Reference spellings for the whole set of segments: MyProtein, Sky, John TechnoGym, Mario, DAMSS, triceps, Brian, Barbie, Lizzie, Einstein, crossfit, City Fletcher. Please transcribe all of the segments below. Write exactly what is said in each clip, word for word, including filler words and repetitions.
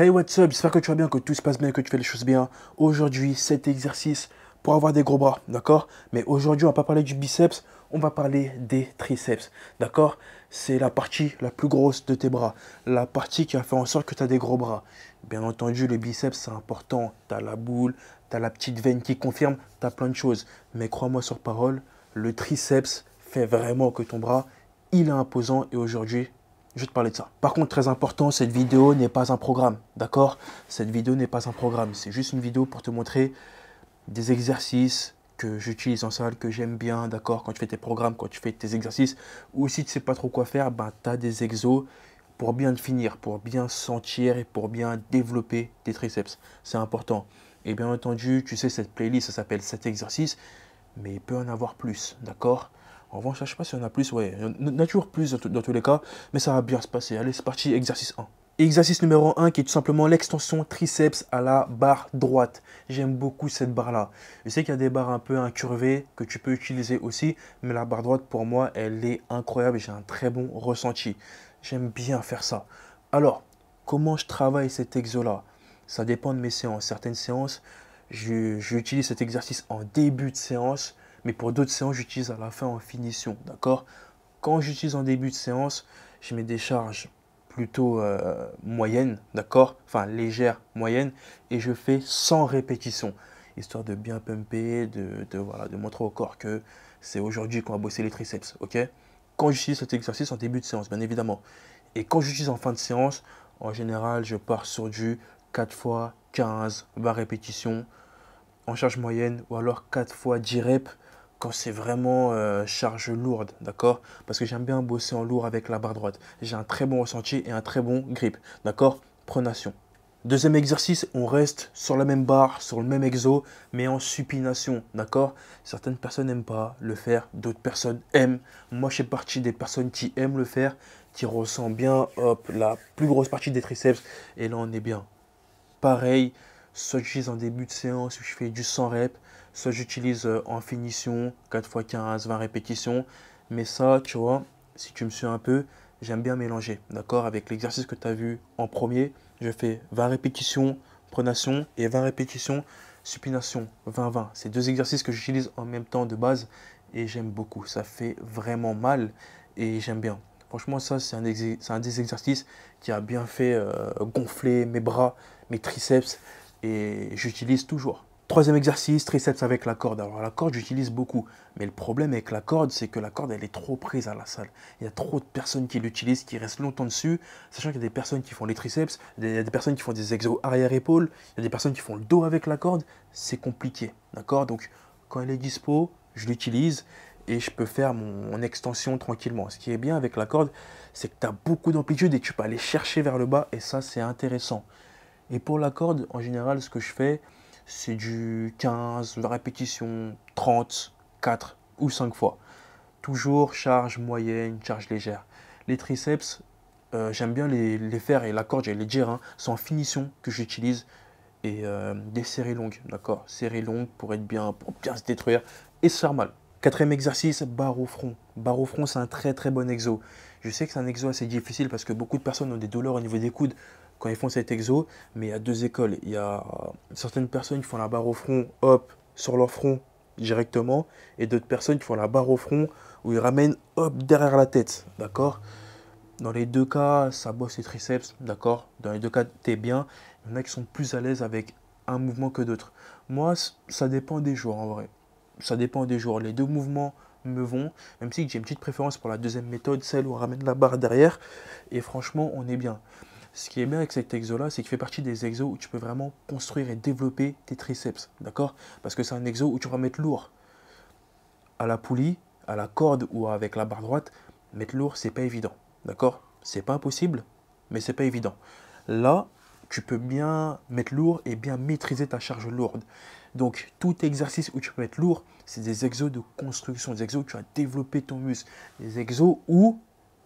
Hey, what's up, j'espère que tu vas bien, que tout se passe bien, que tu fais les choses bien. Aujourd'hui, cet exercice pour avoir des gros bras, d'accord? Mais aujourd'hui, on va pas parler du biceps, on va parler des triceps, d'accord? C'est la partie la plus grosse de tes bras, la partie qui va faire en sorte que tu as des gros bras. Bien entendu, les biceps, c'est important. Tu as la boule, tu as la petite veine qui confirme, tu as plein de choses. Mais crois-moi sur parole, le triceps fait vraiment que ton bras, il est imposant et aujourd'hui, je vais te parler de ça. Par contre, très important, cette vidéo n'est pas un programme, d'accord? Cette vidéo n'est pas un programme, c'est juste une vidéo pour te montrer des exercices que j'utilise en salle, que j'aime bien, d'accord? Quand tu fais tes programmes, quand tu fais tes exercices, ou si tu ne sais pas trop quoi faire, ben, tu as des exos pour bien te finir, pour bien sentir et pour bien développer tes triceps. C'est important. Et bien entendu, tu sais, cette playlist, ça s'appelle cet exercice, mais il peut en avoir plus, d'accord? En revanche, je ne sais pas s'il y en a plus, ouais, il y en a toujours plus dans, dans tous les cas, mais ça va bien se passer. Allez, c'est parti, exercice un. Exercice numéro un qui est tout simplement l'extension triceps à la barre droite. J'aime beaucoup cette barre-là. Je sais qu'il y a des barres un peu incurvées que tu peux utiliser aussi, mais la barre droite, pour moi, elle est incroyable. J'ai un très bon ressenti. J'aime bien faire ça. Alors, comment je travaille cet exo-là? Ça dépend de mes séances. Certaines séances, j'utilise cet exercice en début de séance. Mais pour d'autres séances, j'utilise à la fin en finition, d'accord? Quand j'utilise en début de séance, je mets des charges plutôt euh, moyennes, d'accord? Enfin, légères, moyennes. Et je fais cent répétitions, histoire de bien pumper, de, de, voilà, de montrer au corps que c'est aujourd'hui qu'on va bosser les triceps, ok? Quand j'utilise cet exercice en début de séance, bien évidemment. Et quand j'utilise en fin de séance, en général, je pars sur du quatre fois quinze, vingt répétitions en charge moyenne ou alors quatre fois dix reps. Quand c'est vraiment euh, charge lourde, d'accord? Parce que j'aime bien bosser en lourd avec la barre droite. J'ai un très bon ressenti et un très bon grip, d'accord? Pronation. Deuxième exercice, on reste sur la même barre, sur le même exo, mais en supination, d'accord? Certaines personnes n'aiment pas le faire, d'autres personnes aiment. Moi, je fais partie des personnes qui aiment le faire, qui ressent bien, hop, la plus grosse partie des triceps. Et là, on est bien. Pareil, soit j'utilise en début de séance où je fais du cent reps, soit j'utilise en finition, quatre fois quinze, vingt répétitions. Mais ça, tu vois, si tu me suis un peu, j'aime bien mélanger, d'accord? Avec l'exercice que tu as vu en premier, je fais vingt répétitions, pronation, et vingt répétitions, supination, vingt vingt. C'est deux exercices que j'utilise en même temps de base et j'aime beaucoup. Ça fait vraiment mal et j'aime bien. Franchement, ça, c'est un, un des exercices qui a bien fait euh, gonfler mes bras, mes triceps et j'utilise toujours. Troisième exercice, triceps avec la corde. Alors la corde, j'utilise beaucoup. Mais le problème avec la corde, c'est que la corde, elle est trop prise à la salle. Il y a trop de personnes qui l'utilisent, qui restent longtemps dessus. Sachant qu'il y a des personnes qui font les triceps, il y a des personnes qui font des exos arrière-épaule, il y a des personnes qui font le dos avec la corde. C'est compliqué, d'accord? Donc quand elle est dispo, je l'utilise et je peux faire mon, mon extension tranquillement. Ce qui est bien avec la corde, c'est que tu as beaucoup d'amplitude et tu peux aller chercher vers le bas. Et ça, c'est intéressant. Et pour la corde, en général, ce que je fais, c'est du quinze, la répétition, trente, quatre ou cinq fois. Toujours charge moyenne, charge légère. Les triceps, euh, j'aime bien les, les faire et la corde, j'allais les dire, hein, c'est en finition que j'utilise et euh, des séries longues, d'accord? Séries longues pour être bien, pour bien se détruire et se faire mal. Quatrième exercice, barre au front. Barre au front, c'est un très très bon exo. Je sais que c'est un exo assez difficile parce que beaucoup de personnes ont des douleurs au niveau des coudes quand ils font cet exo, mais il y a deux écoles. Il y a certaines personnes qui font la barre au front, hop, sur leur front directement, et d'autres personnes qui font la barre au front, où ils ramènent, hop, derrière la tête, d'accord? Dans les deux cas, ça bosse les triceps, d'accord? Dans les deux cas, t'es bien. Il y en a qui sont plus à l'aise avec un mouvement que d'autres. Moi, ça dépend des jours, en vrai. Ça dépend des jours. Les deux mouvements me vont, même si j'ai une petite préférence pour la deuxième méthode, celle où on ramène la barre derrière, et franchement, on est bien. Ce qui est bien avec cet exo-là, c'est qu'il fait partie des exos où tu peux vraiment construire et développer tes triceps, d'accord? Parce que c'est un exo où tu vas mettre lourd. À la poulie, à la corde ou avec la barre droite, mettre lourd, c'est pas évident, d'accord? C'est pas impossible, mais c'est pas évident. Là, tu peux bien mettre lourd et bien maîtriser ta charge lourde. Donc, tout exercice où tu peux mettre lourd, c'est des exos de construction, des exos où tu vas développer ton muscle, des exos où,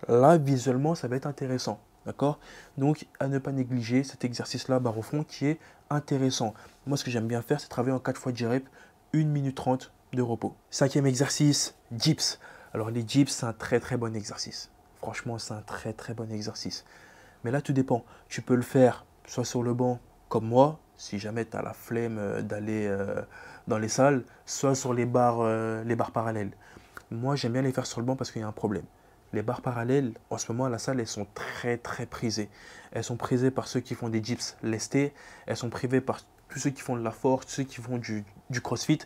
là, visuellement, ça va être intéressant. D'accord? Donc, à ne pas négliger cet exercice-là, barre au front, qui est intéressant. Moi, ce que j'aime bien faire, c'est travailler en quatre fois dix reps, une minute trente de repos. Cinquième exercice, dips. Alors, les dips, c'est un très très bon exercice. Franchement, c'est un très très bon exercice. Mais là, tout dépend. Tu peux le faire soit sur le banc comme moi, si jamais tu as la flemme d'aller euh, dans les salles, soit sur les barres, euh, les barres parallèles. Moi, j'aime bien les faire sur le banc parce qu'il y a un problème. Les barres parallèles, en ce moment, à la salle, elles sont très, très prisées. Elles sont prisées par ceux qui font des dips lestés. Elles sont privées par tous ceux qui font de la force, ceux qui font du, du crossfit.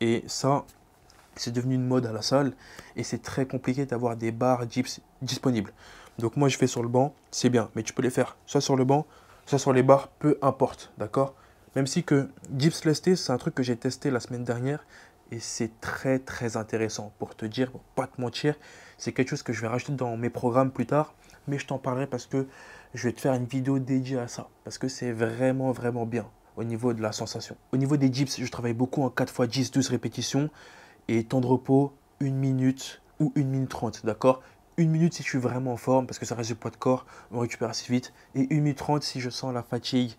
Et ça, c'est devenu une mode à la salle. Et c'est très compliqué d'avoir des barres dips disponibles. Donc, moi, je fais sur le banc. C'est bien. Mais tu peux les faire soit sur le banc, soit sur les barres. Peu importe. D'accord? Même si que dips lestés, c'est un truc que j'ai testé la semaine dernière. Et c'est très très intéressant pour te dire, pour pas te mentir, c'est quelque chose que je vais rajouter dans mes programmes plus tard, mais je t'en parlerai parce que je vais te faire une vidéo dédiée à ça, parce que c'est vraiment vraiment bien au niveau de la sensation. Au niveau des dips, je travaille beaucoup en quatre fois dix, douze répétitions et temps de repos une minute ou une minute trente, d'accord? une minute si je suis vraiment en forme parce que ça reste du poids de corps, on récupère assez vite, et une minute trente si je sens la fatigue,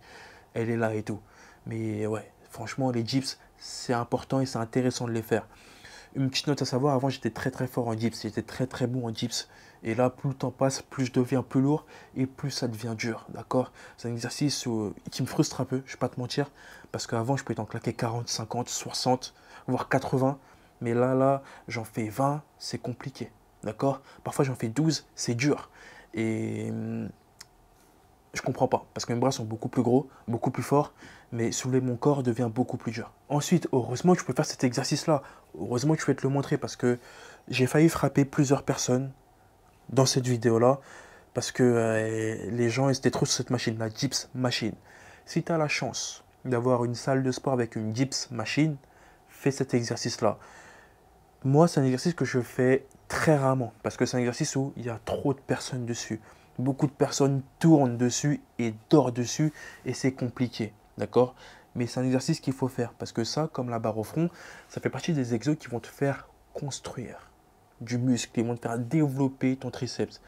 elle est là et tout. Mais ouais, franchement les dips, c'est important et c'est intéressant de les faire. Une petite note à savoir, avant j'étais très très fort en dips, j'étais très très bon en dips. Et là, plus le temps passe, plus je deviens plus lourd et plus ça devient dur, d'accord? C'est un exercice où, qui me frustre un peu, je ne vais pas te mentir, parce qu'avant je pouvais en claquer quarante, cinquante, soixante, voire quatre-vingts. Mais là, là, j'en fais vingt, c'est compliqué, d'accord? Parfois j'en fais douze, c'est dur. Et je comprends pas, parce que mes bras sont beaucoup plus gros, beaucoup plus forts, mais soulever mon corps devient beaucoup plus dur. Ensuite, heureusement que je peux faire cet exercice-là. Heureusement que je vais te le montrer, parce que j'ai failli frapper plusieurs personnes dans cette vidéo-là, parce que euh, les gens ils étaient trop sur cette machine, la dips machine. Si tu as la chance d'avoir une salle de sport avec une dips machine, fais cet exercice-là. Moi, c'est un exercice que je fais très rarement, parce que c'est un exercice où il y a trop de personnes dessus. Beaucoup de personnes tournent dessus et dorent dessus et c'est compliqué, d'accord? Mais c'est un exercice qu'il faut faire parce que ça, comme la barre au front, ça fait partie des exos qui vont te faire construire du muscle, qui vont te faire développer ton triceps.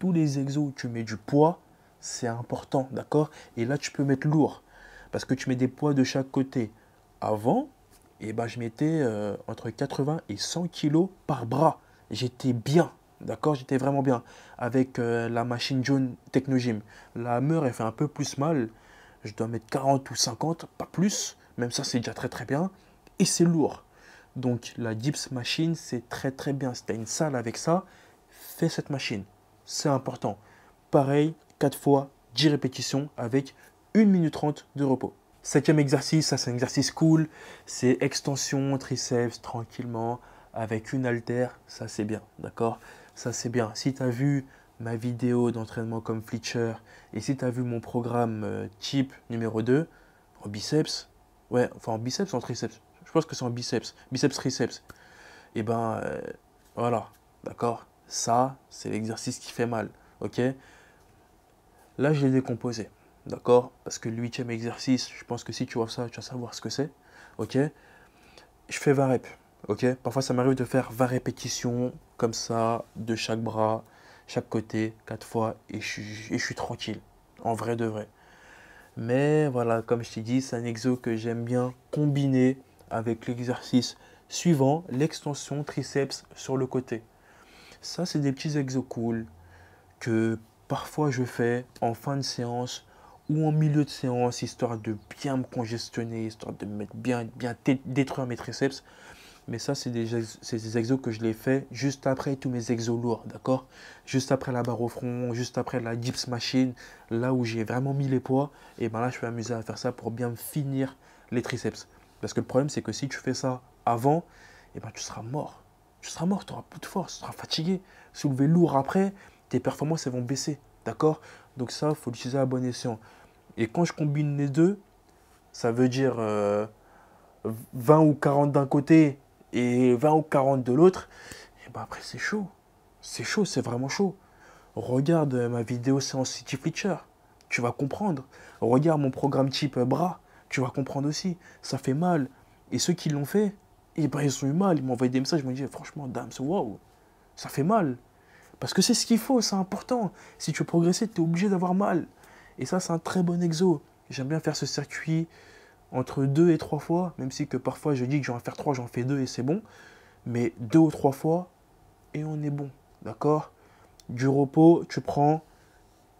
Tous les exos où tu mets du poids, c'est important, d'accord? Et là, tu peux mettre lourd parce que tu mets des poids de chaque côté. Avant, eh ben, je mettais euh, entre quatre-vingts et cent kilos par bras. J'étais bien. D'accord, j'étais vraiment bien avec euh, la machine John TechnoGym. La hammer, elle fait un peu plus mal. Je dois mettre quarante ou cinquante, pas plus. Même ça, c'est déjà très très bien. Et c'est lourd. Donc la dips machine, c'est très très bien. Si tu as une salle avec ça, fais cette machine. C'est important. Pareil, quatre fois dix répétitions avec une minute trente de repos. Septième exercice, ça c'est un exercice cool. C'est extension, triceps, tranquillement. Avec une haltère, ça c'est bien, d'accord? Ça c'est bien. Si tu as vu ma vidéo d'entraînement comme Fletcher et si tu as vu mon programme euh, type numéro deux, en biceps, ouais, enfin en biceps, en triceps, je pense que c'est en biceps, biceps, triceps, et ben euh, voilà, d'accord? Ça, c'est l'exercice qui fait mal, ok? Là, je l'ai décomposé, d'accord? Parce que le huitième exercice, je pense que si tu vois ça, tu vas savoir ce que c'est, ok? Je fais vingt reps. Okay. Parfois, ça m'arrive de faire vingt répétitions comme ça, de chaque bras, chaque côté, quatre fois, et je, et je suis tranquille, en vrai de vrai. Mais voilà, comme je t'ai dit, c'est un exo que j'aime bien combiner avec l'exercice suivant, l'extension triceps sur le côté. Ça, c'est des petits exos cool que parfois je fais en fin de séance ou en milieu de séance, histoire de bien me congestionner, histoire de mettre bien, bien détruire mes triceps. Mais ça, c'est des, c'est des exos que je les fais juste après tous mes exos lourds, d'accord? Juste après la barre au front, juste après la dips machine, là où j'ai vraiment mis les poids. Et bien là, je vais m'amuser à faire ça pour bien finir les triceps. Parce que le problème, c'est que si tu fais ça avant, et ben tu seras mort. Tu seras mort, tu n'auras plus de force, tu seras fatigué. Soulever lourd après, tes performances elles vont baisser, d'accord? Donc ça, il faut l'utiliser à bon escient. Et quand je combine les deux, ça veut dire euh, vingt ou quarante d'un côté, et vingt ou quarante de l'autre, et ben après c'est chaud, c'est chaud, c'est vraiment chaud. Regarde ma vidéo séance City Fletcher, tu vas comprendre. Regarde mon programme type bras, tu vas comprendre aussi. Ça fait mal. Et ceux qui l'ont fait, et ben ils ont eu mal. Ils m'ont envoyé des messages, ils m'ont dit franchement, dame, waouh, ça fait mal. Parce que c'est ce qu'il faut, c'est important. Si tu veux progresser, tu es obligé d'avoir mal. Et ça, c'est un très bon exo. J'aime bien faire ce circuit entre deux et trois fois, même si que parfois je dis que je vais en faire trois, j'en fais deux et c'est bon. Mais deux ou trois fois et on est bon, d'accord? Du repos, tu prends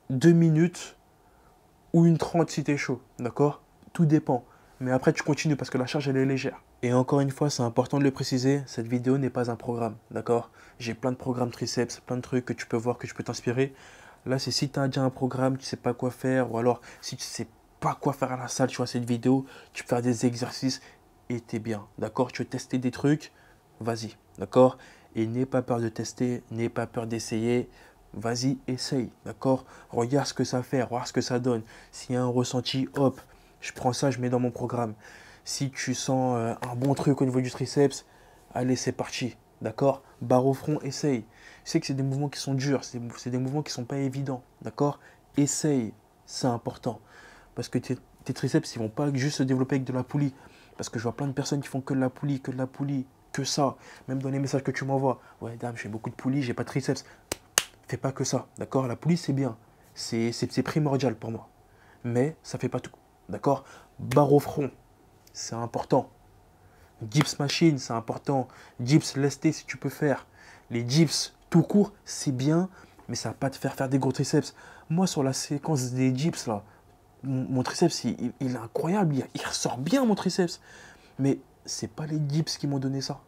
deux minutes ou une trente si t'es chaud, d'accord? Tout dépend. Mais après, tu continues parce que la charge, elle est légère. Et encore une fois, c'est important de le préciser, cette vidéo n'est pas un programme, d'accord? J'ai plein de programmes triceps, plein de trucs que tu peux voir, que tu peux t'inspirer. Là, c'est si tu as déjà un programme, tu ne sais pas quoi faire, ou alors si tu ne sais pas quoi faire à la salle, tu vois cette vidéo, tu peux faire des exercices et t'es bien, d'accord? Tu veux tester des trucs, vas-y, d'accord? Et n'aie pas peur de tester, n'aie pas peur d'essayer. Vas-y, essaye, d'accord? Regarde ce que ça fait, regarde ce que ça donne. S'il y a un ressenti, hop, je prends ça, je mets dans mon programme. Si tu sens euh, un bon truc au niveau du triceps, allez, c'est parti, d'accord? Barre au front, essaye. Je sais que c'est des mouvements qui sont durs, c'est des mouvements qui ne sont pas évidents, d'accord? Essaye, c'est important. Parce que tes, tes triceps, ils ne vont pas juste se développer avec de la poulie. Parce que je vois plein de personnes qui font que de la poulie, que de la poulie, que ça. Même dans les messages que tu m'envoies. Ouais, dame, j'ai beaucoup de poulie, j'ai pas de triceps. Fais pas que ça, d'accord? La poulie, c'est bien. C'est primordial pour moi. Mais ça ne fait pas tout, d'accord? Barre au front, c'est important. Dips machine, c'est important. Dips lesté, si tu peux faire. Les dips tout court, c'est bien, mais ça ne va pas te faire faire des gros triceps. Moi, sur la séquence des dips, là, mon, mon triceps, il, il, il est incroyable. Il, il ressort bien, mon triceps. Mais ce n'est pas les dips qui m'ont donné ça,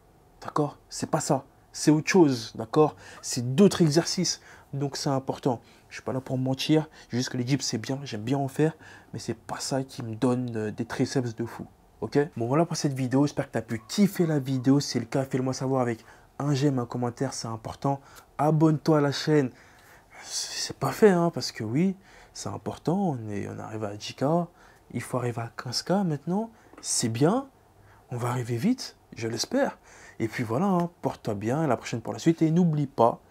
d'accord? C'est pas ça. C'est autre chose, d'accord? C'est d'autres exercices, donc c'est important. Je ne suis pas là pour mentir, juste que les dips, c'est bien, j'aime bien en faire, mais c'est pas ça qui me donne des triceps de fou, ok? Bon, voilà pour cette vidéo, j'espère que tu as pu kiffer la vidéo. Si c'est le cas, fais-le-moi savoir avec un j'aime, un commentaire, c'est important. Abonne-toi à la chaîne, c'est pas fait, hein, parce que oui, c'est important, on, est, on arrive à dix K, il faut arriver à quinze K maintenant, c'est bien, on va arriver vite, je l'espère. Et puis voilà, hein, porte-toi bien, à la prochaine pour la suite. Et n'oublie pas,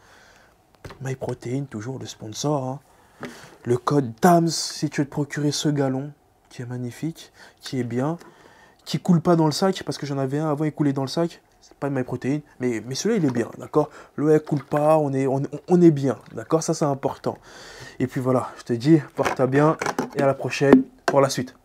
MyProtein, toujours le sponsor. Hein. Le code D A M S, si tu veux te procurer ce galon, qui est magnifique, qui est bien, qui ne coule pas dans le sac, parce que j'en avais un avant, il coulait dans le sac. C'est pas de MyProtein, mais, mais celui-là, il est bien, d'accord? L'eau, elle coule pas, on est, on, on est bien, d'accord? Ça, c'est important. Et puis voilà, je te dis, porte-toi bien, et à la prochaine pour la suite.